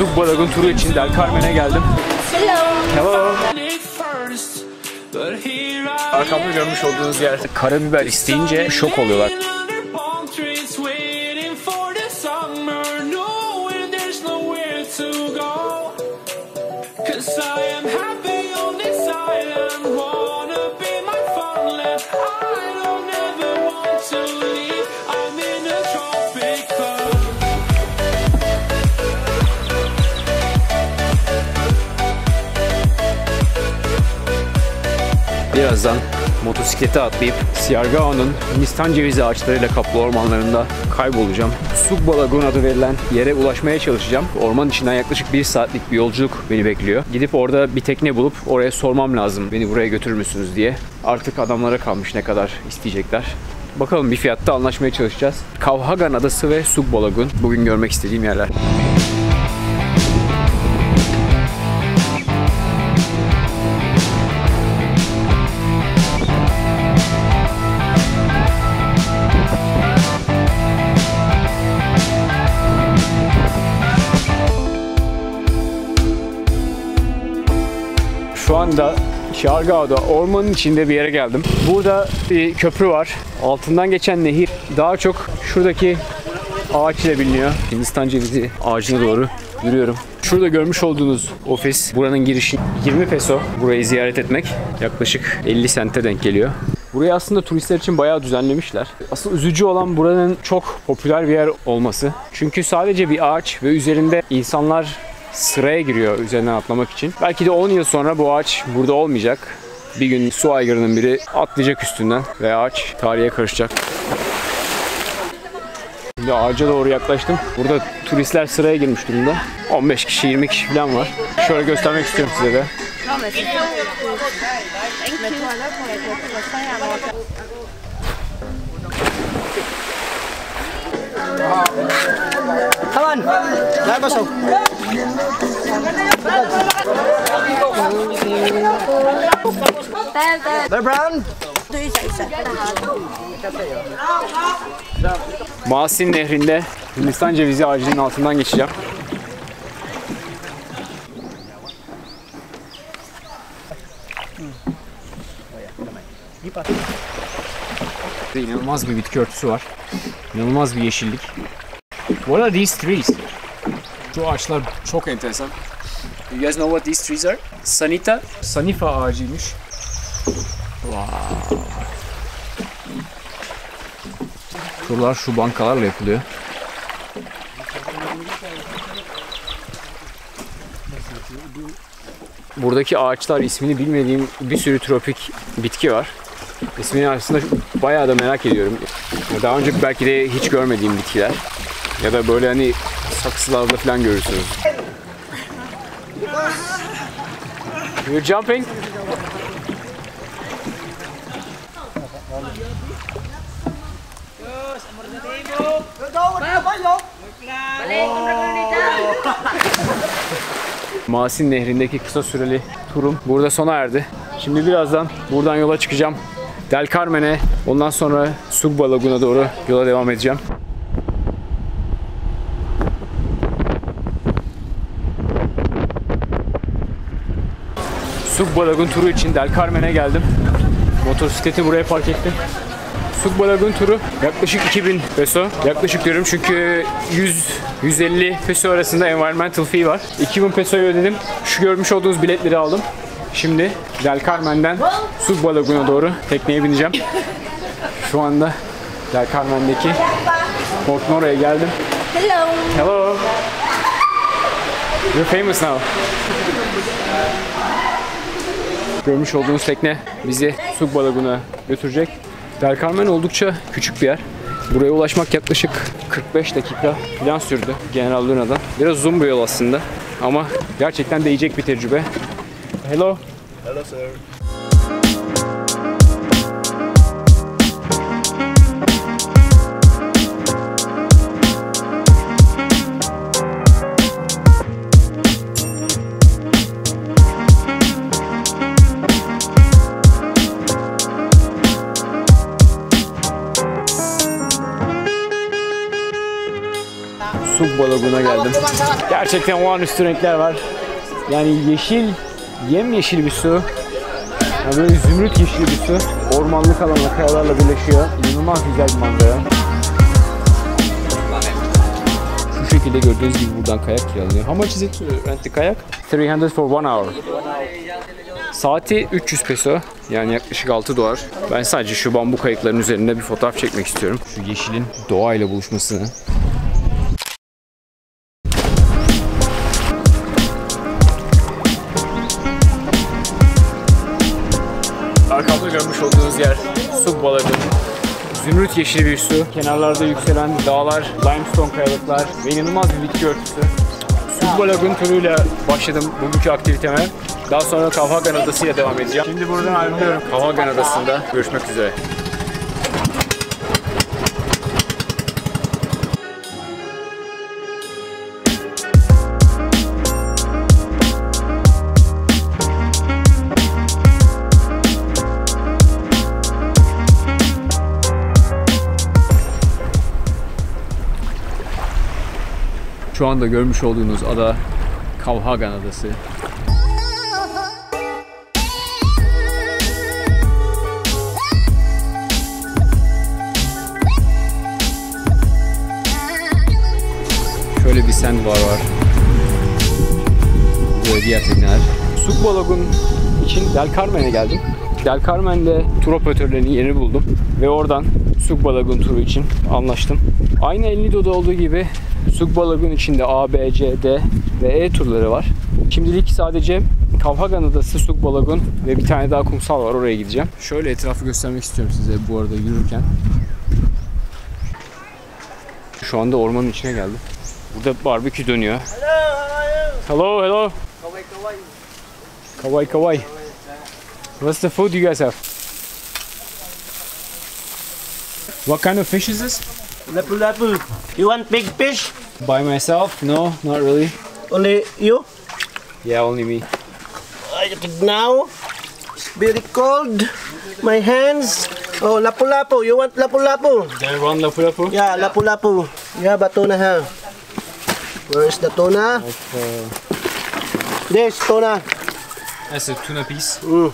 Sugba Lagoon turu için Del Carmen'e geldim. Hello. Arkamda görmüş olduğunuz yerde karabiber isteyince şok oluyorlar. Birazdan motosiklete atlayıp Siargao'nun Hindistan cevizi ağaçlarıyla kaplı ormanlarında kaybolacağım. Sugba Lagoon adı verilen yere ulaşmaya çalışacağım. Orman içinden yaklaşık 1 saatlik bir yolculuk beni bekliyor. Gidip orada bir tekne bulup oraya sormam lazım, beni buraya götürür müsünüz diye. Artık adamlara kalmış ne kadar isteyecekler. Bakalım, bir fiyatta anlaşmaya çalışacağız. Kawhagan adası ve Sugba Lagoon bugün görmek istediğim yerler. Şu anda Siargao'da ormanın içinde bir yere geldim. Burada bir köprü var. Altından geçen nehir daha çok şuradaki ağaç ile biliniyor. Hindistan cevizi ağacına doğru yürüyorum. Şurada görmüş olduğunuz ofis, buranın girişi 20 peso. Burayı ziyaret etmek yaklaşık 50 sente denk geliyor. Burayı aslında turistler için bayağı düzenlemişler. Asıl üzücü olan buranın çok popüler bir yer olması. Çünkü sadece bir ağaç ve üzerinde insanlar sıraya giriyor üzerinden atlamak için. Belki de 10 yıl sonra bu ağaç burada olmayacak. Bir gün su aygırının biri atlayacak üstünden ve ağaç tarihe karışacak. Şimdi ağaca doğru yaklaştım. Burada turistler sıraya girmiş durumda. 15 kişi, 20 kişi falan var. Şöyle göstermek istiyorum size de. Come on, let us go. Maasin nehrinde Hindistan cevizi ağacının altından geçeceğim. İnanılmaz bir bitki örtüsü var. İnanılmaz bir yeşillik. What are these trees? Şu ağaçlar çok enteresan. You guys know what these trees are? Sanita, sanifa ağacıymış. Wow. Buralar şu bankalarla yapılıyor. Buradaki ağaçlar, ismini bilmediğim bir sürü tropik bitki var. İsmini aslında bayağı da merak ediyorum. Daha önce belki de hiç görmediğim bitkiler. Ya da böyle hani saksılarda falan görürsünüz. You're jumping? Maasin nehrindeki kısa süreli turum burada sona erdi. Şimdi birazdan buradan yola çıkacağım. Del Carmen'e, ondan sonra Sugba Lagoon'a doğru yola devam edeceğim. Sugba Lagoon turu için Del Carmen'e geldim. Motosikleti buraya park ettim. Sugba Lagoon turu yaklaşık 2000 peso. Yaklaşık diyorum çünkü 100-150 peso arasında environmental fee var. 2000 pesoyu ödedim. Şu görmüş olduğunuz biletleri aldım. Şimdi Del Carmen'den Sugba Lagoon'a doğru tekneye bineceğim. Şu anda Del Carmen'deki Port Nora'ya geldim. Hello. Hello. You're famous now. Görmüş olduğunuz tekne bizi Sugba Lagoon'a götürecek. Del Carmen oldukça küçük bir yer. Buraya ulaşmak yaklaşık 45 dakika falan sürdü General Luna'dan. Biraz uzun bir yol aslında ama gerçekten değecek bir tecrübe. Hello. Hello sir. Sugba Lagoon'a geldim. Gerçekten olağanüstü renkler var. Yani yeşil, yemyeşil bir su. Yani böyle zümrüt yeşili bir su. Ormanlık alanla, kayalarla birleşiyor. İnanılmaz güzel bir manzara. Şu şekilde gördüğünüz gibi buradan kayak kiralıyor. How much is it to rent the kayak? 300 for 1 hour. Saati 300 peso. Yani yaklaşık 6 dolar. Ben sadece şu bambu kayıkların üzerinde bir fotoğraf çekmek istiyorum. Şu yeşilin doğayla buluşmasını. Arkamda görmüş olduğunuz yer Sugba Lagoon. Zümrüt yeşili bir su. Kenarlarda yükselen dağlar, limestone kayalıklar ve inanılmaz bir bitki örtüsü. Sugba Lagoon turuyla başladım bugünkü aktiviteme. Daha sonra Kawhagan Adası'yla devam edeceğim. Şimdi buradan ayrılıyorum. Kawhagan Adası'nda görüşmek üzere. Şu anda görmüş olduğunuz ada Kawhagan Adası. Şöyle bir sandbar var. Böyle diğer tekneler. Sugba Lagoon için Del Carmen'e geldim. Del Carmen'de tur operatörlerinin yerini buldum ve oradan Sugba Lagoon turu için anlaştım. Aynı El Nido'da olduğu gibi Sugba Lagoon içinde A, B, C, D ve E turları var. Şimdilik sadece Kawhagan Adası, Sugba Lagoon ve bir tane daha kumsal var, oraya gideceğim. Şöyle etrafı göstermek istiyorum size bu arada yürürken. Şu anda ormanın içine geldim. Burada barbekü dönüyor. Hello, hello. Kawai, kawai. What's the food you guys have? What kind of fish is this? Lapu-lapu. You want big fish? By myself? No, not really. Only you? Yeah, only me. Now, it's very cold. My hands. Oh, lapu-lapu. You want lapu-lapu? They want lapu-lapu? Yeah, lapu-lapu. Yeah, but tuna here. Where is the tuna? Okay. There's tuna. That's a tuna piece. Mm.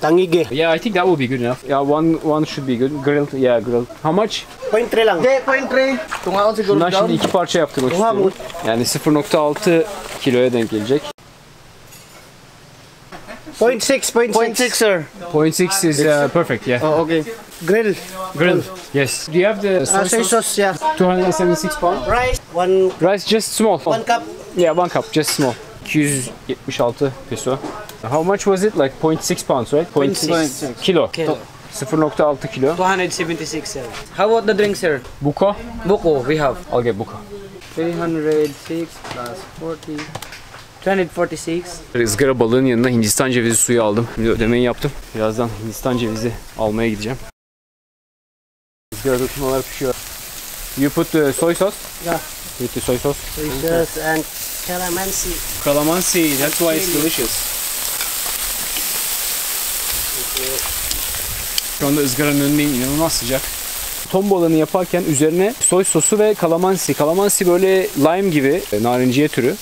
Tangige. Yeah, I think that will be good enough. Yeah, one should be good. Grilled, yeah, grilled. How much? 0.3 lang. De, 0.3. Şundan şimdi iki parça yaptırmak istiyorum. Yani 0.6 kiloya denk gelecek. 0.6. 0.6 is perfect, yeah. Oh, okay. Grill. Grill. Yes. Do you have the soy sauce? Yeah. 276 pound. Rice. One. Rice just small. One cup. Yeah, one cup, just small. 276 peso. How much was it? Like 0.6 pounds, right? 0.6 kilo. 0.6 kilo. 276, sir. How about the drink, sir? Buko? Buko, we have. I'll get buko. 306 plus 40. 246. Izgara balığının yanına Hindistan cevizi suyu aldım. Şimdi ödemeyi yaptım. Birazdan Hindistan cevizi almaya gideceğim. Izgara dokumalar pişiyor. You put the soy sauce? Yeah. With the soy sauce? Soy sauce and calamansi. Calamansi, that's why it's delicious. Şu anda ızgaranın önündeyim, inanılmaz sıcak. Tombolanı yaparken üzerine soy sosu ve kalamansi. Kalamansi böyle lime gibi, narinciye türü.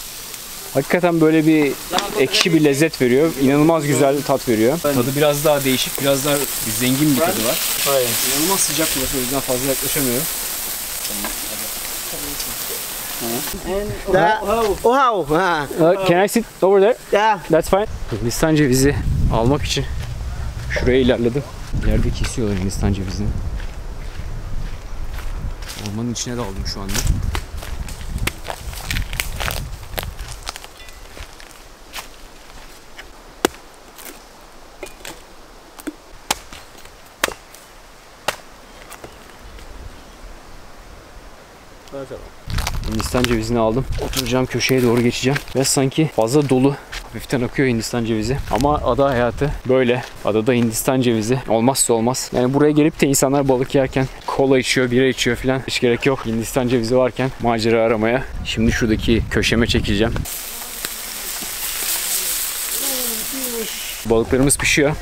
Hakikaten böyle bir ekşi bir lezzet veriyor. İnanılmaz güzel tat veriyor. Tadı biraz daha değişik, biraz daha zengin bir tadı var. Aynen. İnanılmaz sıcak burası, o yüzden fazla yaklaşamıyorum. Can I sit over there? Yeah. That's fine. Hindistan cevizi almak için şuraya ilerledim. Yerde kesiyorlar Hindistan cevizini. Ormanın içine daldım şu anda. Hindistan cevizini aldım. Oturacağım, köşeye doğru geçeceğim. Ve sanki fazla dolu. Hafiften akıyor Hindistan cevizi. Ama ada hayatı böyle. Adada Hindistan cevizi olmazsa olmaz. Yani buraya gelip de insanlar balık yerken kola içiyor, bira içiyor filan. Hiç gerek yok. Hindistan cevizi varken macera aramaya. Şimdi şuradaki köşeme çekileceğim. Balıklarımız pişiyor.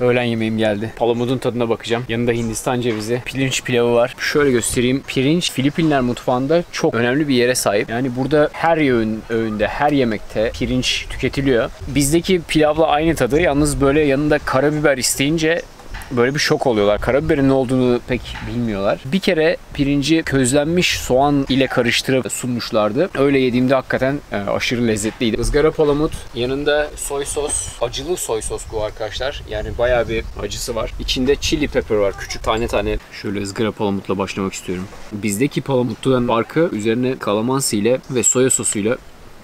Öğlen yemeğim geldi. Palamudun tadına bakacağım. Yanında Hindistan cevizi, pirinç pilavı var. Şöyle göstereyim. Pirinç Filipinler mutfağında çok önemli bir yere sahip. Yani burada her öğünde, her yemekte pirinç tüketiliyor. Bizdeki pilavla aynı tadı. Yalnız böyle yanında karabiber isteyince böyle bir şok oluyorlar. Karabiberin ne olduğunu pek bilmiyorlar. Bir kere pirinci közlenmiş soğan ile karıştırıp sunmuşlardı. Öyle yediğimde hakikaten aşırı lezzetliydi. Izgara palamut, yanında soy sos, acılı soy sos bu arkadaşlar. Yani bayağı bir acısı var. İçinde chili pepper var. Küçük tane tane. Şöyle ızgara palamutla başlamak istiyorum. Bizdeki palamuttan farkı, üzerine calamansi ile ve soya sosuyla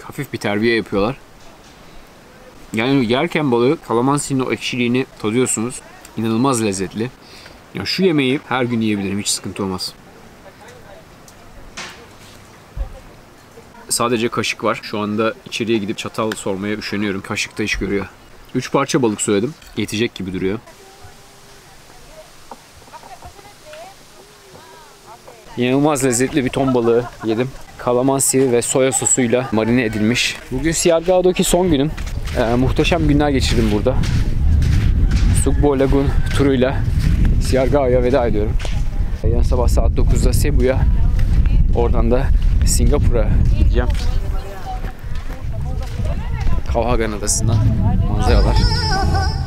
hafif bir terbiye yapıyorlar. Yani yerken balığı, calamansi'nin o ekşiliğini tadıyorsunuz. İnanılmaz lezzetli. Ya şu yemeği her gün yiyebilirim, hiç sıkıntı olmaz. Sadece kaşık var. Şu anda içeriye gidip çatal sormaya üşeniyorum. Kaşıkta iş görüyor. 3 parça balık söyledim. Yetecek gibi duruyor. İnanılmaz lezzetli bir ton balığı yedim. Kalamansi ve soya sosuyla marine edilmiş. Bugün Siargao'daki son günüm. Muhteşem günler geçirdim burada. Sugba Lagoon turuyla Siargao'ya veda ediyorum. Yarın sabah saat 9'da Cebu'ya, oradan da Singapur'a gideceğim. Kawhagan adasından manzaralar.